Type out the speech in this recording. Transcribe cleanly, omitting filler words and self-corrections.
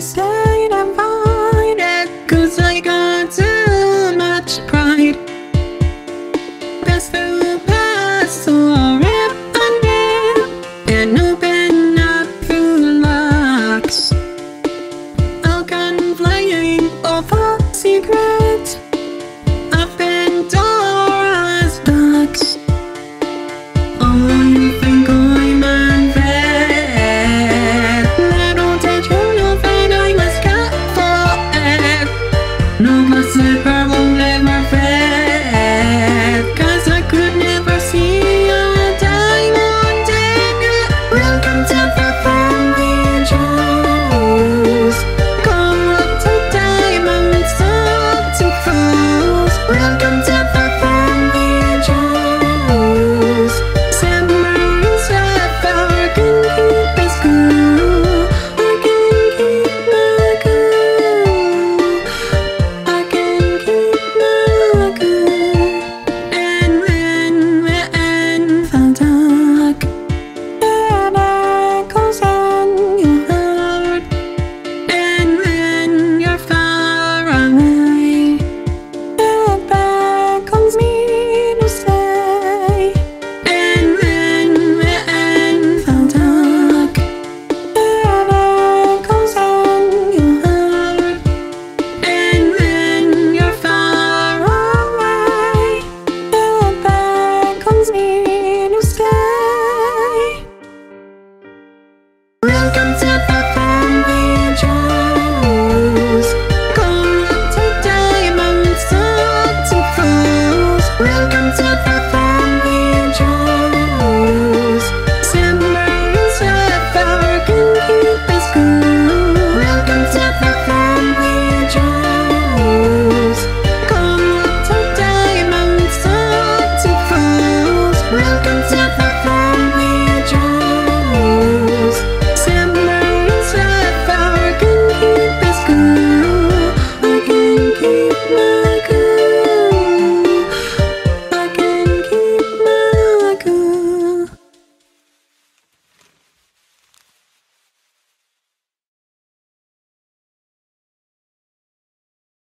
Said I'm fine, 'cause I got too much pride.